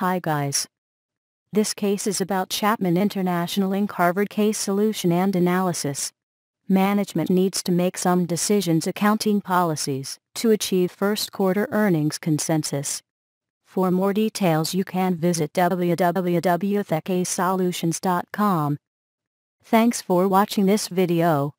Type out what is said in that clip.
Hi guys. This case is about Chapman International Inc. Harvard case solution and analysis. Management needs to make some decisions accounting policies to achieve first quarter earnings consensus. For more details you can visit www.TheCaseSolutions.com. Thanks for watching this video.